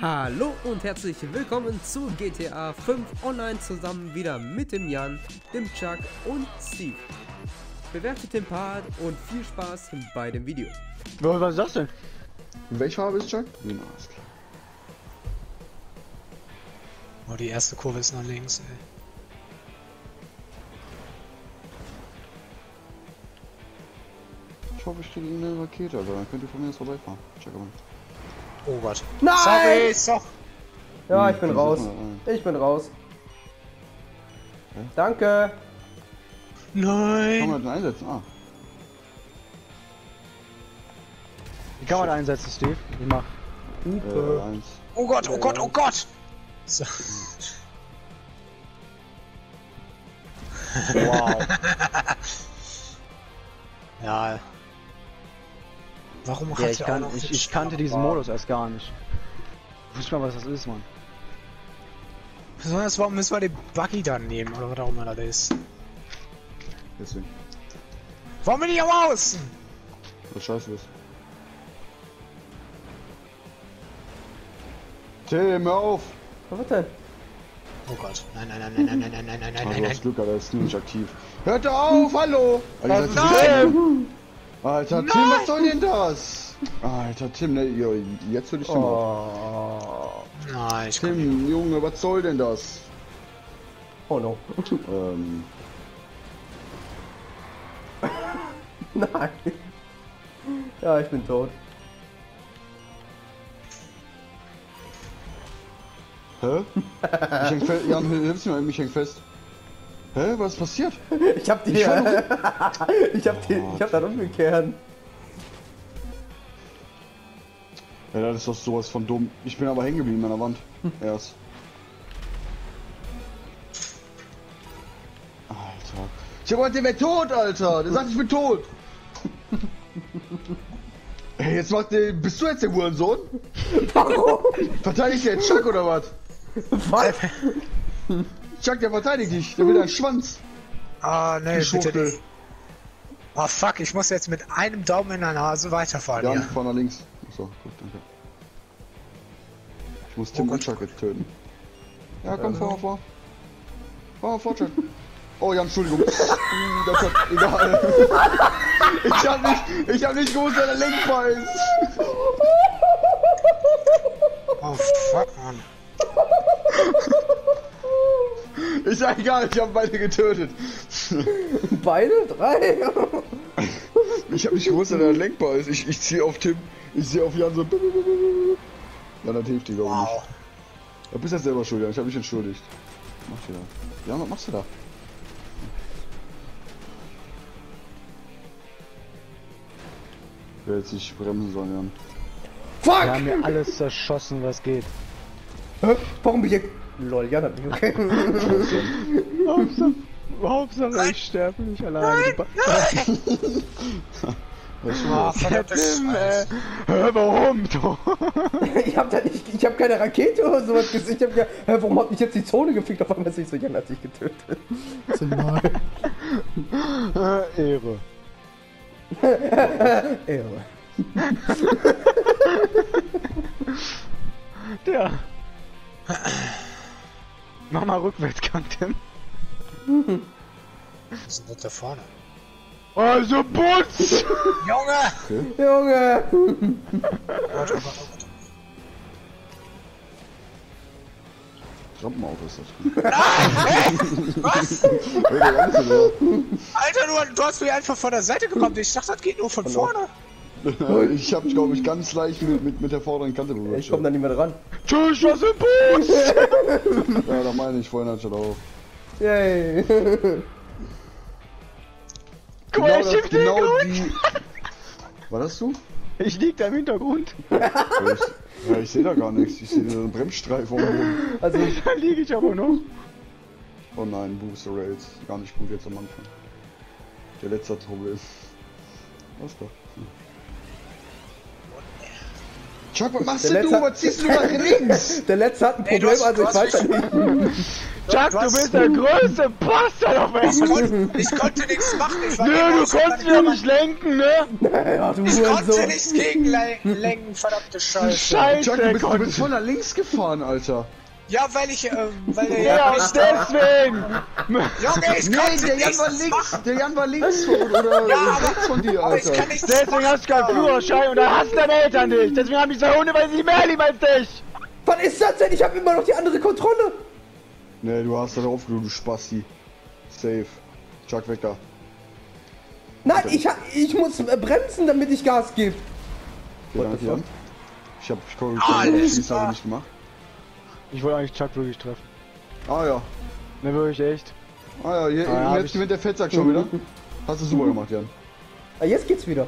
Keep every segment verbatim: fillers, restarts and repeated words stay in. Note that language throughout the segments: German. Hallo und herzlich willkommen zu G T A fünf Online zusammen wieder mit dem Jan, dem Chuck und Steve. Bewertet den Part und viel Spaß bei dem Video. Was ist das denn? Welche Farbe ist Chuck? Oh, die erste Kurve ist nach links, ey. Ich hoffe, ich kriege eine Rakete, aber dann könnt ihr von mir jetzt vorbeifahren. Check mal. Oh Gott. Nein! Sorry, sorry. Ja, ich bin raus. Ich bin raus. Okay. Danke. Nein. Kann man den einsetzen? Ah. Wie kann man einsetzen, Steve? Ich mach. Upe. Äh, oh Gott, oh Gott, oh Gott! So. Wow. Ja. Warum ja, hat ich, kann, auch noch ich, ich kannte diesen war. Modus erst gar nicht. Ich wusste mal, was das ist, Mann. Besonders, warum müssen wir den Buggy dann nehmen, oder was auch immer das ist? Deswegen. Warum bin ich am Außen? Was scheiße ist. Tim, hör auf! Was wird denn? Oh Gott, nein, nein, nein, nein, nein, nein, nein, nein, nein, nein, nein. Das Glück, Alter, ist nicht aktiv. Hört auf, hallo! Alter, nein! Alter, nein! Tim, was soll denn das? Alter, Tim, ne, yo, jetzt würde ich schon oh. Nein, ich Tim, Junge, was soll denn das? Oh no. Ähm. Nein. Ja, ich bin tot. Hä? Ich häng fest, Jan, hilfst du mir, ich häng fest. Hä? Was ist passiert? Ich hab die... Ich, fand, ich hab die... Oh, ich hab da umgekehrt. Ja, das ist doch sowas von dumm. Ich bin aber hängen geblieben an der Wand. Erst. Alter. Ich hab heute, der wäre tot, Alter! Der sagt, ich bin tot! Ey, jetzt macht der... Bist du jetzt der Hurensohn? Warum? Verteidigt der Chuck oder was? Was? Chuck, der verteidigt dich, der will deinen Schwanz. Ah, ne, bitte. Ah, fuck, ich muss jetzt mit einem Daumen in der Nase weiterfahren. Ja, von nach links. So, gut, danke. Ich muss Tim oh, und Chuck jetzt töten. Ja, komm, ja, vor, vor. Vor, vor, Chuck. Oh, ja, Entschuldigung. Das hat, egal. Ich hab nicht, ich hab nicht gewusst, wer der links war. Oh, fuck, man. Ist ja egal, ich hab beide getötet. Beide? Drei? Ich hab nicht gewusst, dass er lenkbar ist. Ich, ich zieh auf Tim, ich zieh auf Jan so. Ja, das hilft die, glaube ich, wow. Nicht. Du bist ja selber schuld, Jan. Ich hab mich entschuldigt. Was machst du da? Jan, was machst du da? Ich werde jetzt nicht bremsen sollen, Jan. Fuck! Wir haben ja alles zerschossen, was geht. Hä? Warum bin ich hier? Lol, Jan hat mich okay. Hauptsache, Hauptsache ich sterbe nicht alleine. Nein, nein. Das war Tim, ey. Hör, warum? Ich hab da nicht, ich hab keine Rakete oder sowas gesehen. Ich hab ja, warum hat mich jetzt die Zone gefickt? Auf einmal sehe ich so, Jan hat sich getötet. Das ist normal. Äh, Ehre. Ehre. Ja. Mach mal Rückwärtsgang, Tim. Was ist denn da vorne? Also Butz! Junge! Okay. Junge! Warte, warte, warte. Rampenauto ist das. Nein! Was? Alter, du hast mich einfach von der Seite gekommen. Ich dachte, das geht nur von vorne. Ich hab, glaube ich, ganz leicht mit, mit, mit der vorderen Kante berührt. Ich komm da nicht mehr dran. Tschüss, was im Bus! Ja, da meine ich, vorhin hat schon auf. Yay! Guck mal, ich lieg genau die... War das du? Ich lieg da im Hintergrund. Ich, ja, ich seh da gar nichts. Ich seh da so einen Bremsstreifen. Also da lieg ich aber noch. Oh nein, Booster Rails. Gar nicht gut jetzt am Anfang. Der letzte Trouble ist... Was doch? Chuck, was machst der du? Hat... Was ziehst du nach links? Der letzte hat ein Problem, ey, also ich weiß nicht. Chuck, du bist der größte Bastard auf Erden! Ich konnte nichts machen, ich war Nö, du konntest wieder nicht lenken, ne? Naja, du ich konnte so. nichts gegenlenken, verdammte Scheiße. Scheiße, Chuck, du bist, du bist voll nach links gefahren, Alter. Ja, weil ich, äh, weil der Jan ja, nicht... deswegen! Junge, ich nee, konnte der Jan war links, machen. Der Jan war links von, oder ja, aber, von dir, Alter. Aber ich deswegen hast du keinen Führerschein und dann hast deine Eltern dich. Deswegen haben die zwei Hunde, weil sie mehr lieben als dich. Was ist das denn? Ich hab immer noch die andere Kontrolle. Ne, du hast da drauf, du Spasti. Safe. Chuck, weg da. Nein, ich, ha ich muss bremsen, damit ich Gas gebe. Okay, danke, Jan. Ich hab, ich komm, ah, ich habe nicht gemacht. Ich wollte eigentlich Chuck wirklich treffen. Ah ja. Ne, wirklich echt. Ah ja, je, ah, ja jetzt gewinnt der Fettsack schon wieder. Hast du super gemacht, Jan. Ah, jetzt geht's wieder.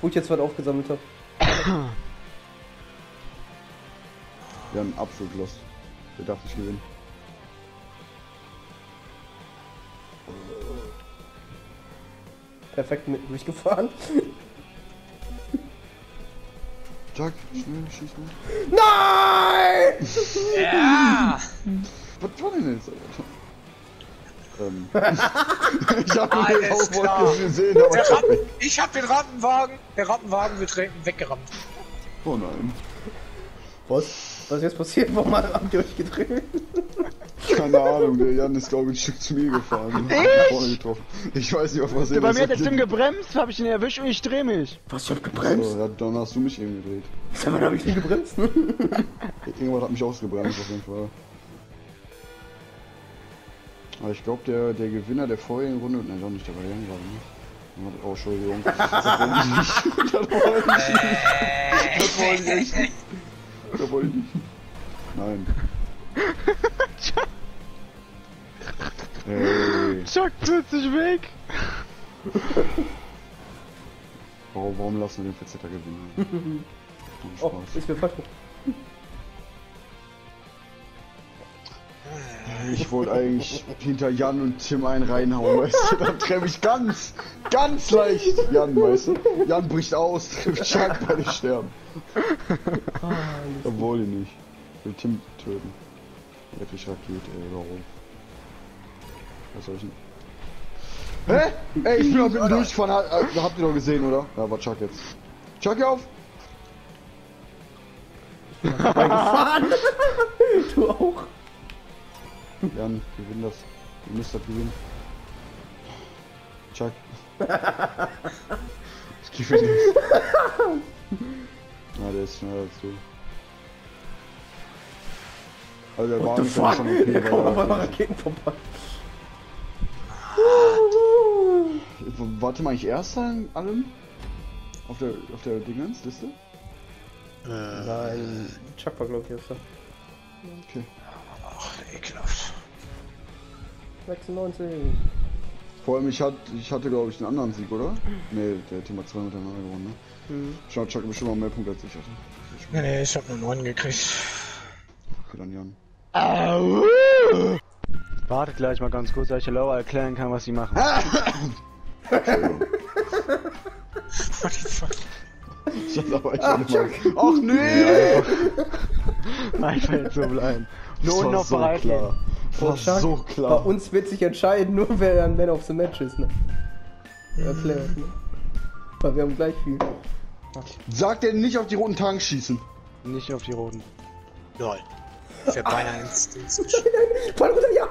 Wo ich jetzt was aufgesammelt habe. Jan, absolut lost. Der darf nicht gewinnen. Perfekt mit mich gefahren. Jack, schnell schieß mal. Nein! Ja! Was war denn jetzt? Ähm. Ich hab den Hauptwort gesehen, aber der Ratten, ich hab den Rattenwagen. Der Rattenwagen wird weggerammt. Oh nein. Was? Was ist jetzt passiert? Warum habt ihr euch gedreht? Keine Ahnung, der Jan ist glaube ich ein Stück zu mir gefahren. Ich? Ich weiß nicht, auf was er. Bei mir hat der Tim gebremst, hab ich ihn erwischt und ich dreh mich. Was, ich hab gebremst? So, dann hast du mich eben gedreht. Sag mal, hab ich nicht gebremst? Irgendwas hat mich ausgebremst auf jeden Fall. Aber ich glaube, der, der Gewinner der vorherigen Runde... Nein, doch nicht, der war Jan gerade nicht. Oh, Entschuldigung. Das wollte ich nicht. Das wollte ich echt nicht. Das wollte ich nicht. Nein. Chuck! Hey. Chuck plötzlich weg! Warum, warum lassen wir den Verzetter gewinnen? Oh, ich bin falsch. Ich wollte eigentlich hinter Jan und Tim einen reinhauen, weißt du? Dann treffe ich ganz, ganz leicht Jan, weißt du? Jan bricht aus, trifft Chuck, weil ich sterbe. Obwohl ich nicht. Ich will Tim töten. Episch Rakete, ey, warum? Was soll ich denn? Hä? Ey, ich bin auf dem Durchfahren, habt ihr doch gesehen, oder? Ja, war Chuck jetzt. Chuck, hier auf! Ich bin gefahren! Du auch! Jan, gewinn das. Ihr müsst das gewinnen. Chuck. Ich gewinne das. Na, der ist schneller als du. Also der Wagen schon okay, ja, komm, aber Raketen vorbei. Warte mal, ich erst an allem? Auf der, auf der Dingens-Liste? Äh, Nein, Chuck war glaube ich erster. Okay. Ach, ekelhaft. sechsundneunzig. Vor allem, ich, hat, ich hatte glaube ich einen anderen Sieg, oder? Ne, der Thema zwei miteinander gewonnen, ne? Mhm. Schau, Chuck bestimmt mal mehr Punkte als ich hatte. Ne, ne, ich hab nur neun gekriegt. Dann Jan. Au! Wartet gleich mal ganz kurz, dass ich der Laura erklären kann, was sie machen. What the fuck? Ich hab's aber echt nicht. Ach nee! Einfach jetzt so bleiben. Nur noch bereit. Das war so klar. Bei uns wird sich entscheiden, nur wer dann Man of the Match ist, ne? Erklärt, ne? Weil wir haben gleich viel. Sagt er nicht auf die roten Tanks schießen. Nicht auf die roten. Lol. Ich hab beinahe ins Ding geschossen. Voll runter, ja!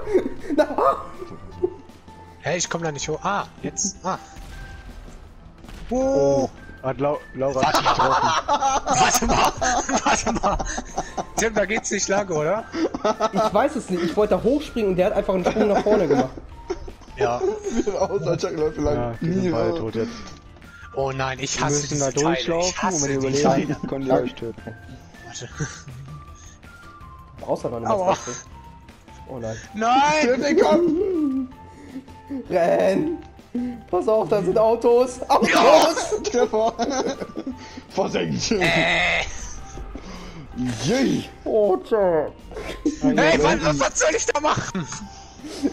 Hey, ich komm da nicht hoch. Ah, jetzt. Ah. Oh. Hat Laura nicht getroffen. Warte mal! Warte mal! Tim, da geht's nicht lang, oder? Ich weiß es nicht. Ich wollte da hochspringen und der hat einfach einen Sprung nach vorne gemacht. Ja. Die Ball tot jetzt. Oh nein, ich hasse diesen Teil. Ich hasse den Teil. Warte. Außer wenn du was. Oh nein. Nein! Komm! Renn! Pass auf, da sind Autos! Autos! Treffer! Versenkt! Äh. Yay! Oh, tja! Hey, was, was soll ich da machen?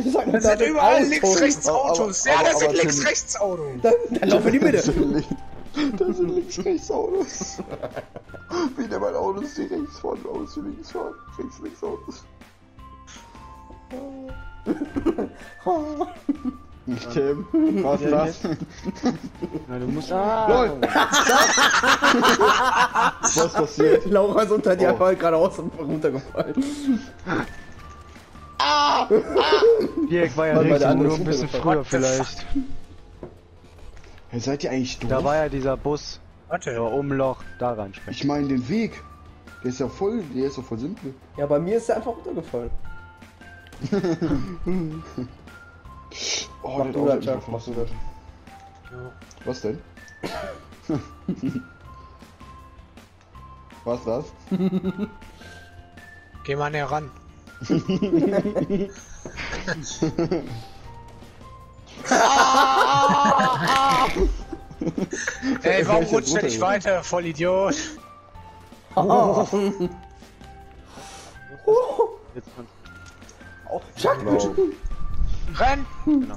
Ich sag nur, da sind überall links, rechts Autos! Ja, da sind links, rechts Autos! Dann laufen wir in die Mitte! Da sind links, rechts Autos! Wieder mein Auto ist die rechts vorne, aus die links vorne, rechts, links aus. Oh. Nicht Tim, was ist das? Nein, du musst... Ah. LOL! Was ist passiert? Laura ist unter dir oh. gerade aus und runtergefallen. Ah! Dirk war ja rechts nur ein bisschen früher vielleicht. Hey, seid ihr eigentlich doof? Da war ja dieser Bus. Warte, ja, um Loch da reinspringen. Ich meine den Weg. Der ist ja voll, der ist ja voll simpel. Ja, bei mir ist der einfach runtergefallen. Oh, mach du das, Jack, machst du das? Ja. Was denn? Was das? Geh mal näher ran. Ey, warum rutscht der nicht weiter, Vollidiot? Oh. Oh. Oh, Chuck! Renn! Genau.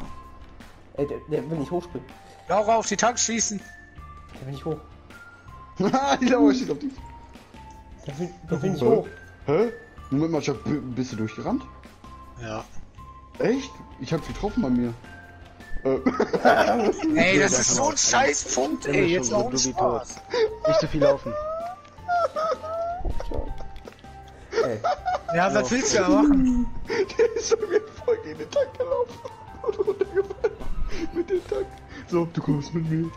Ey, der, der will nicht hochspringen. Laura, auf die Tanks schießen! Der will nicht hoch. Die Laura steht auf die... Der will, der will nicht hoch. Hä? Moment mal, Chuck, bist du durchgerannt? Ja. Echt? Ich hab's getroffen bei mir. Ey, das ist so ein Scheißpunkt, ey, jetzt auch Spaß. Nicht zu viel laufen. Ey. Ja, was willst du da machen? Der ist schon wieder voll gegen den Tank gelaufen und runtergefallen mit dem Tank. So, du kommst mit mir.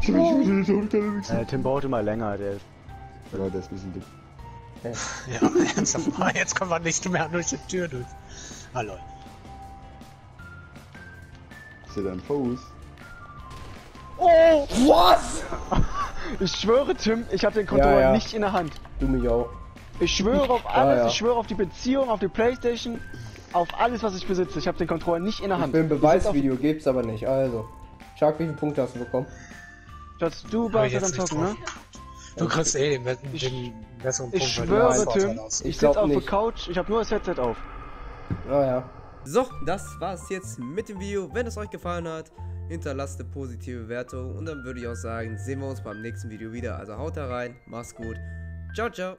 Ich will mich mit dir nicht äh, Tim braucht immer länger, der ist... Ja, der ist ein bisschen dick. Ja, ernsthaft mal, jetzt kommen wir nicht mehr durch die Tür durch. Ah, lol. Ich sehe deinen Fuß. Oh! Was? Ich schwöre, Tim, ich habe den Controller ja, ja. nicht in der Hand. Du mich auch. Ich schwöre auf alles, ja, ja. ich schwöre auf die Beziehung, auf die Playstation, auf alles, was ich besitze. Ich habe den Controller nicht in der Hand. Für ein Beweisvideo auf... gibt's aber nicht, also. Chuck, wie viele Punkte hast du bekommen? Dass du bei dann zocken, ne? Du kriegst eh den, den ich, besseren Punkt. Ich schwöre, Tim, ich sitze auf der Couch, ich habe nur das Headset auf. Ja, ja. So, das war's jetzt mit dem Video. Wenn es euch gefallen hat, hinterlasst eine positive Bewertung und dann würde ich auch sagen, sehen wir uns beim nächsten Video wieder. Also haut da rein, macht's gut, ciao, ciao.